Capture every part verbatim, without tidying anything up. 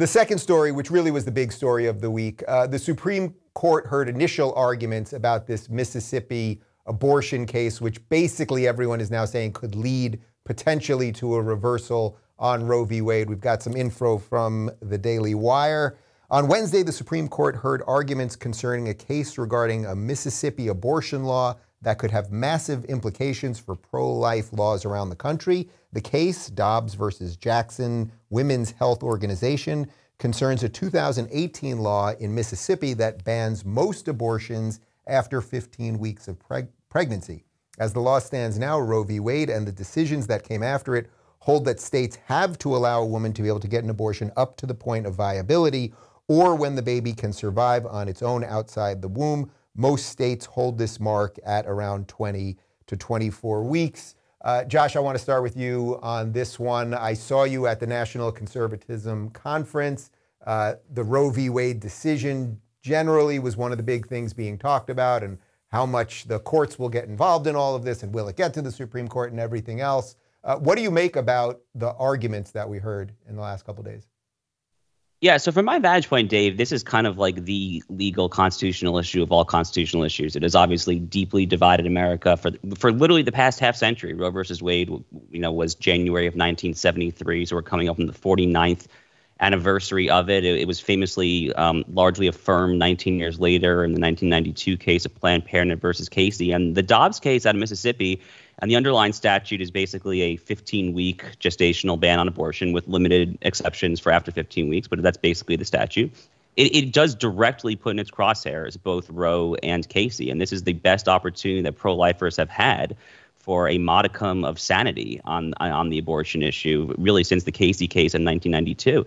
The second story, which really was the big story of the week, uh, the Supreme Court heard initial arguments about this Mississippi abortion case, which basically everyone is now saying could lead potentially to a reversal on Roe v. Wade. We've got some info from the Daily Wire. On Wednesday, the Supreme Court heard arguments concerning a case regarding a Mississippi abortion law that could have massive implications for pro-life laws around the country. The case, Dobbs versus Jackson Women's Health Organization, concerns a two thousand eighteen law in Mississippi that bans most abortions after fifteen weeks of preg pregnancy. As the law stands now, Roe v. Wade and the decisions that came after it hold that states have to allow a woman to be able to get an abortion up to the point of viability or when the baby can survive on its own outside the womb. Most states hold this mark at around twenty to twenty-four weeks. Uh, Josh, I want to start with you on this one. I saw you at the National Conservatism Conference. Uh, the Roe v. Wade decision generally was one of the big things being talked about, and how much the courts will get involved in all of this, and will it get to the Supreme Court and everything else. Uh, what do you make about the arguments that we heard in the last couple of days? Yeah, so from my vantage point, Dave, this is kind of like the legal constitutional issue of all constitutional issues. It has obviously deeply divided America for for literally the past half century. Roe versus Wade, you know, was January of nineteen seventy-three, so we're coming up on the forty-ninth anniversary of it. It, it was famously um, largely affirmed nineteen years later in the nineteen ninety-two case of Planned Parenthood versus Casey, and the Dobbs case out of Mississippi. And the underlying statute is basically a fifteen-week gestational ban on abortion with limited exceptions for after fifteen weeks, but that's basically the statute. It, it does directly put in its crosshairs both Roe and Casey, and this is the best opportunity that pro-lifers have had for a modicum of sanity on, on the abortion issue, really since the Casey case in nineteen ninety-two.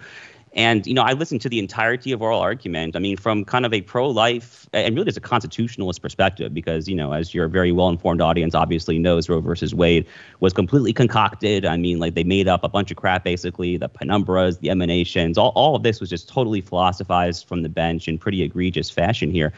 And, you know, I listened to the entirety of oral argument. I mean, from kind of a pro-life and really just a constitutionalist perspective, because, you know, as your very well-informed audience obviously knows, Roe versus Wade was completely concocted. I mean, like, they made up a bunch of crap, basically, the penumbras, the emanations, all, all of this was just totally philosophized from the bench in pretty egregious fashion here.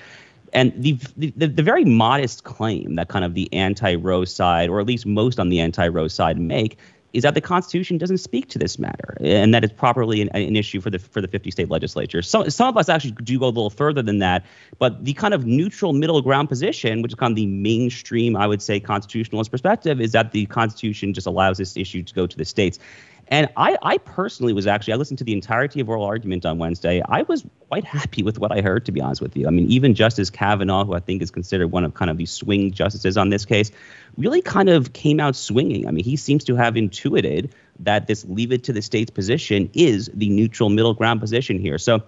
And the, the the very modest claim that kind of the anti-Roe side, or at least most on the anti-Roe side, make is that the Constitution doesn't speak to this matter, and that it's properly an, an issue for the for the fifty state legislature. So some of us actually do go a little further than that, but the kind of neutral middle ground position, which is kind of the mainstream, I would say, constitutionalist perspective, is that the Constitution just allows this issue to go to the states. And I, I personally was actually, I listened to the entirety of oral argument on Wednesday. I was quite happy with what I heard, to be honest with you. I mean, even Justice Kavanaugh, who I think is considered one of kind of the swing justices on this case, really kind of came out swinging. I mean, he seems to have intuited that this leave it to the states position is the neutral middle ground position here. So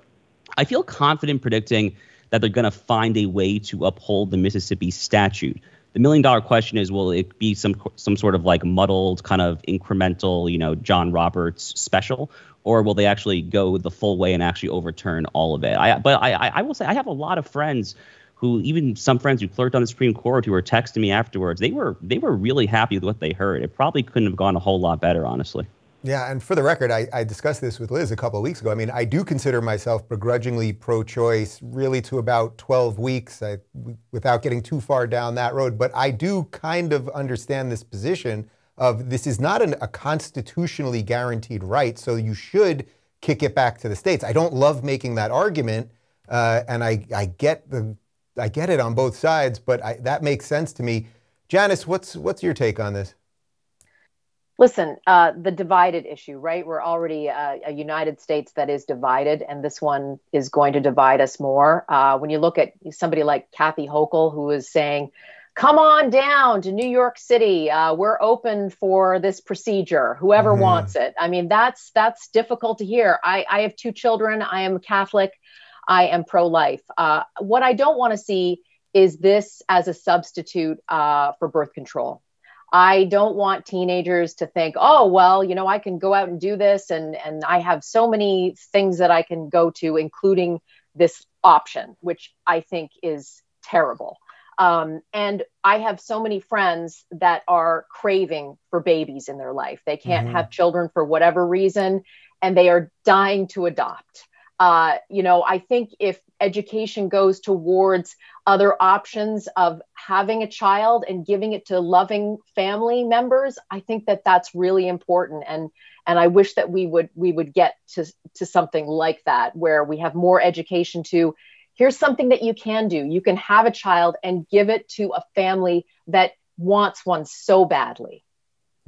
I feel confident predicting that they're going to find a way to uphold the Mississippi statute. The million dollar question is, will it be some some sort of like muddled kind of incremental, you know, John Roberts special, or will they actually go the full way and actually overturn all of it? I, but I, I will say I have a lot of friends who, even some friends who clerked on the Supreme Court, who were texting me afterwards. They were they were really happy with what they heard. It probably couldn't have gone a whole lot better, honestly. Yeah, and for the record, I, I discussed this with Liz a couple of weeks ago. I mean, I do consider myself begrudgingly pro-choice, really to about twelve weeks, I, without getting too far down that road. But I do kind of understand this position of this is not an, a constitutionally guaranteed right, so you should kick it back to the states. I don't love making that argument, uh, and I, I get the I get it on both sides, but I, that makes sense to me. Janice, what's what's your take on this? Listen, uh, the divided issue, right? We're already uh, a United States that is divided, and this one is going to divide us more. Uh, when you look at somebody like Kathy Hochul, who is saying, come on down to New York City. Uh, we're open for this procedure, whoever mm-hmm. wants it. I mean, that's that's difficult to hear. I, I have two children. I am Catholic. I am pro-life. Uh, what I don't want to see is this as a substitute uh, for birth control. I don't want teenagers to think, oh, well, you know, I can go out and do this. And, and I have so many things that I can go to, including this option, which I think is terrible. Um, and I have so many friends that are craving for babies in their life. They can't mm-hmm. have children for whatever reason, and they are dying to adopt. Uh, you know, I think if education goes towards other options of having a child and giving it to loving family members, I think that that's really important. And and I wish that we would we would get to, to something like that, where we have more education to, here's something that you can do. You can have a child and give it to a family that wants one so badly.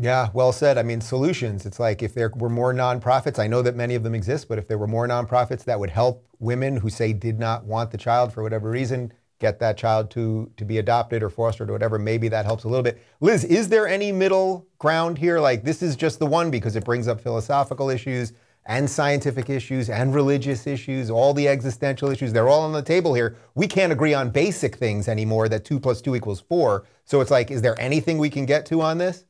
Yeah, well said. I mean, solutions. It's like if there were more nonprofits, I know that many of them exist, but if there were more nonprofits that would help women who say did not want the child for whatever reason, get that child to, to be adopted or fostered or whatever, maybe that helps a little bit. Liz, is there any middle ground here? Like, this is just the one because it brings up philosophical issues and scientific issues and religious issues, all the existential issues, they're all on the table here. We can't agree on basic things anymore, that two plus two equals four. So it's like, is there anything we can get to on this?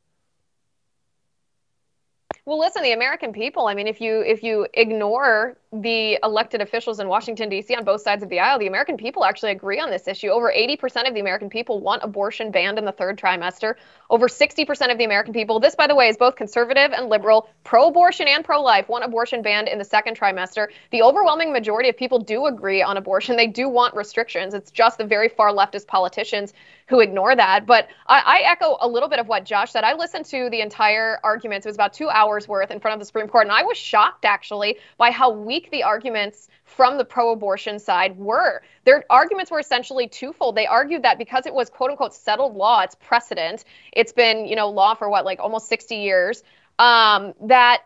Well, listen, the American people, I mean, if you if you ignore the elected officials in Washington, D C on both sides of the aisle, the American people actually agree on this issue. Over eighty percent of the American people want abortion banned in the third trimester. Over sixty percent of the American people, this, by the way, is both conservative and liberal, pro-abortion and pro-life, want abortion banned in the second trimester. The overwhelming majority of people do agree on abortion. They do want restrictions. It's just the very far leftist politicians who ignore that. But I, I echo a little bit of what Josh said. I listened to the entire argument. It was about two hours worth in front of the Supreme Court. And I was shocked, actually, by how weak the arguments from the pro-abortion side were. Their arguments were essentially twofold. They argued that because it was, quote unquote, settled law, it's precedent, it's been, you know, law for what, like almost sixty years, um, that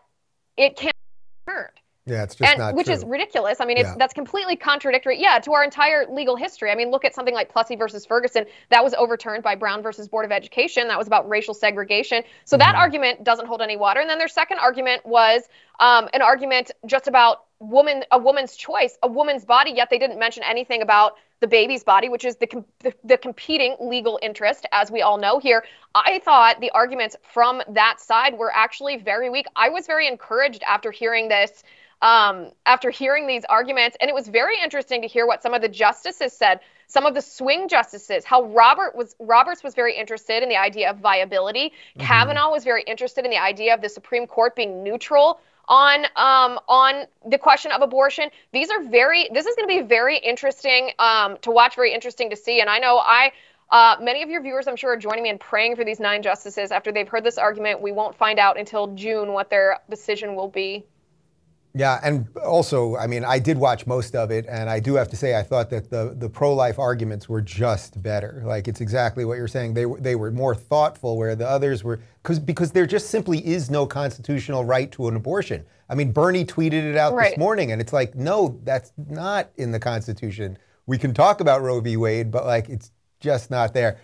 it can't be heard. Yeah, it's just and, not Which true. Is ridiculous. I mean, it's, yeah. that's completely contradictory, yeah, to our entire legal history. I mean, look at something like Plessy versus Ferguson. That was overturned by Brown versus Board of Education. That was about racial segregation. So mm-hmm. that argument doesn't hold any water. And then their second argument was um, an argument just about woman, a woman's choice, a woman's body, yet they didn't mention anything about the baby's body, which is the, com the, the competing legal interest, as we all know here. I thought the arguments from that side were actually very weak. I was very encouraged after hearing this, um, after hearing these arguments, and it was very interesting to hear what some of the justices said. Some of the swing justices, how Robert was Roberts was very interested in the idea of viability. Mm-hmm. Kavanaugh was very interested in the idea of the Supreme Court being neutral on um, on the question of abortion. These are very, this is going to be very interesting um, to watch, very interesting to see. And I know I, uh, many of your viewers, I'm sure, are joining me in praying for these nine justices. After they've heard this argument, we won't find out until June what their decision will be. Yeah, and also, I mean, I did watch most of it, and I do have to say I thought that the, the pro-life arguments were just better. Like, it's exactly what you're saying. They were, they were more thoughtful, where the others were, because because there just simply is no constitutional right to an abortion. I mean, Bernie tweeted it out right this morning, and it's like, no, that's not in the Constitution. We can talk about Roe v. Wade, but like, it's just not there.